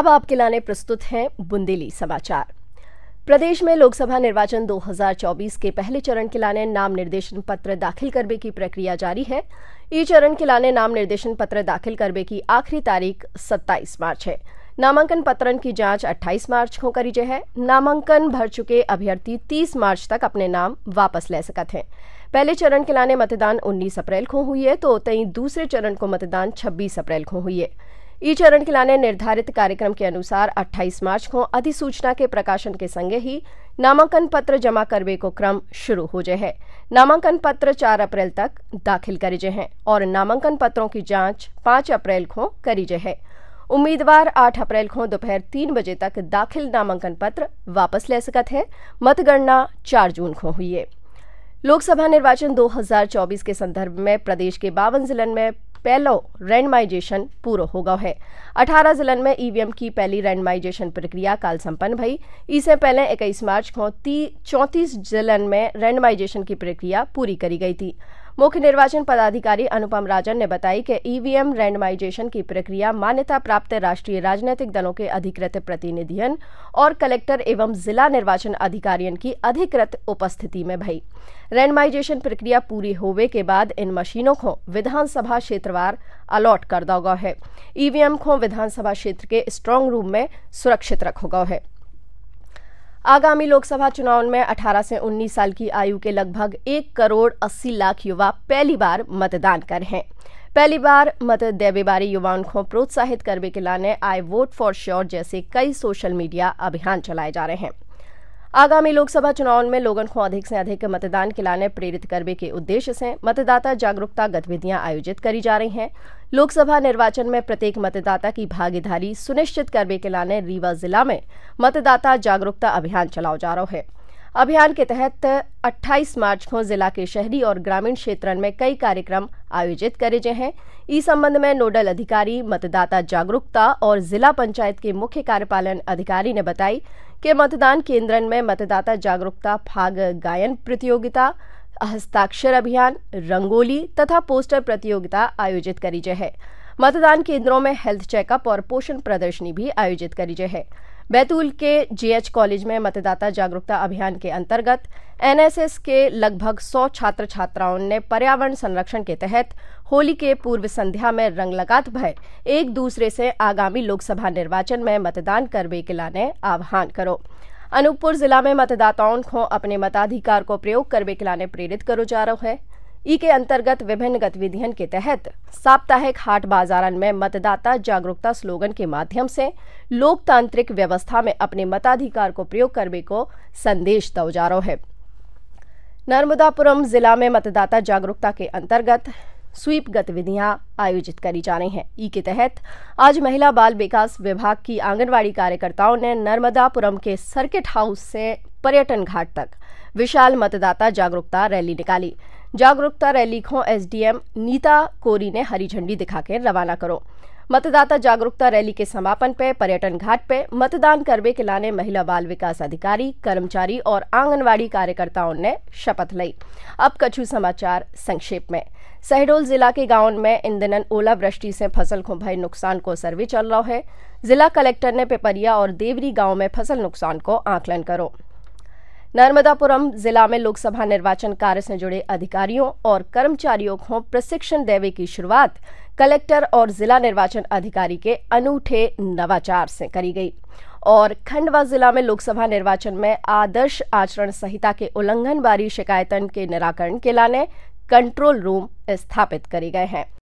अब आपके लाने प्रस्तुत हैं बुंदेली समाचार। प्रदेश में लोकसभा निर्वाचन 2024 के पहले चरण के लाने नाम निर्देशन पत्र दाखिल करने की प्रक्रिया जारी है। ई चरण के लाने नाम निर्देशन पत्र दाखिल करने की आखिरी तारीख 27 मार्च है। नामांकन पत्रन की जांच 28 मार्च को करी जाए है। नामांकन भर चुके अभ्यर्थी 30 मार्च तक अपने नाम वापस ले सकते हैं। पहले चरण के लाने मतदान 19 अप्रैल को हुई है तो तई दूसरे चरण को मतदान 26 अप्रैल को हुई है। ई चरण के लाने निर्धारित कार्यक्रम के अनुसार 28 मार्च को अधिसूचना के प्रकाशन के संगे ही नामांकन पत्र जमा करने को क्रम शुरू हो जाए है। नामांकन पत्र 4 अप्रैल तक दाखिल करे जाए हैं और नामांकन पत्रों की जाँच 5 अप्रैल को करी जाए है। उम्मीदवार 8 अप्रैल को दोपहर 3 बजे तक दाखिल नामांकन पत्र वापस ले सकते हैं। मतगणना 4 जून को हुई है। लोकसभा निर्वाचन 2024 के संदर्भ में प्रदेश के 52 जिलन में पहलो रैंडमाइजेशन पूरा होगा है। 18 जिलन में ईवीएम की पहली रैंडमाइजेशन प्रक्रिया काल संपन्न भई। इससे पहले 21 मार्च को 34 जिलन में रैंडमाइजेशन की प्रक्रिया पूरी करी गई थी। मुख्य निर्वाचन पदाधिकारी अनुपम राजन ने बताई कि ईवीएम रैंडमाइजेशन की प्रक्रिया मान्यता प्राप्त राष्ट्रीय राजनीतिक दलों के अधिकृत प्रतिनिधियन और कलेक्टर एवं जिला निर्वाचन अधिकारियों की अधिकृत उपस्थिति में भई। रैंडमाइजेशन प्रक्रिया पूरी होवे के बाद इन मशीनों को विधानसभा क्षेत्रवार अलॉट कर दिया गया है। ईवीएम को विधानसभा क्षेत्र के स्ट्रांग रूम में सुरक्षित रखा गया है। आगामी लोकसभा चुनाव में 18 से 19 साल की आयु के लगभग 1,80,00,000 युवा पहली बार मतदान कर हैं। पहली बार मत देवे बारे युवाओं को प्रोत्साहित करने के लाने आई वोट फॉर श्योर जैसे कई सोशल मीडिया अभियान चलाए जा रहे हैं। आगामी लोकसभा चुनाव में लोगों को अधिक से अधिक मतदान के लाने प्रेरित करने के उद्देश्य से मतदाता जागरूकता गतिविधियां आयोजित करी जा रही हैं। लोकसभा निर्वाचन में प्रत्येक मतदाता की भागीदारी सुनिश्चित करने के लाने रीवा जिला में मतदाता जागरूकता अभियान चलाया जा रहा है। अभियान के तहत 28 मार्च को जिला के शहरी और ग्रामीण क्षेत्रों में कई कार्यक्रम आयोजित करे गए हैं। इस संबंध में नोडल अधिकारी मतदाता जागरूकता और जिला पंचायत के मुख्य कार्यपालन अधिकारी ने बताई कि मतदान केंद्रों में मतदाता जागरूकता भाग गायन प्रतियोगिता, हस्ताक्षर अभियान, रंगोली तथा पोस्टर प्रतियोगिता आयोजित करी गई है। मतदान केंद्रों में हेल्थ चेकअप और पोषण प्रदर्शनी भी आयोजित करी गई है। बैतूल के जीएच कॉलेज में मतदाता जागरूकता अभियान के अंतर्गत एनएसएस के लगभग 100 छात्र छात्राओं ने पर्यावरण संरक्षण के तहत होली के पूर्व संध्या में रंग लगात भय एक दूसरे से आगामी लोकसभा निर्वाचन में मतदान करने के लाने आह्वान करो। अनूपपुर जिला में मतदाताओं को अपने मताधिकार को प्रयोग करने के लाने प्रेरित करो जा रहा है। ई के अंतर्गत विभिन्न गतिविधियों के तहत साप्ताहिक हाट बाजारन में मतदाता जागरूकता स्लोगन के माध्यम से लोकतांत्रिक व्यवस्था में अपने मताधिकार को प्रयोग करने को संदेश दिया जा रहा है। नर्मदापुरम जिला में मतदाता जागरूकता के अंतर्गत स्वीप गतिविधियां आयोजित करी जा रही हैं। ई के तहत आज महिला बाल विकास विभाग की आंगनबाड़ी कार्यकर्ताओं ने नर्मदापुरम के सर्किट हाउस से पर्यटन घाट तक विशाल मतदाता जागरूकता रैली निकाली। जागरूकता रैली को एसडीएम नीता कोरी ने हरी झंडी दिखाकर रवाना करो। मतदाता जागरूकता रैली के समापन पे पर्यटन घाट पे मतदान करने के लाने महिला बाल विकास अधिकारी, कर्मचारी और आंगनवाड़ी कार्यकर्ताओं ने शपथ ली। अब कछु समाचार संक्षेप में। शहडोल जिला के गांवों में इन दिनों ओलावृष्टि से फसल को भय नुकसान को सर्वे चल रहा है। जिला कलेक्टर ने पेपरिया और देवरी गांव में फसल नुकसान को आकलन करो। नर्मदापुरम जिला में लोकसभा निर्वाचन कार्य से जुड़े अधिकारियों और कर्मचारियों को प्रशिक्षण देवे की शुरुआत कलेक्टर और जिला निर्वाचन अधिकारी के अनूठे नवाचार से करी गई। और खंडवा जिला में लोकसभा निर्वाचन में आदर्श आचरण संहिता के उल्लंघन बारी शिकायतन के निराकरण के लाने कंट्रोल रूम स्थापित करे गए हैं।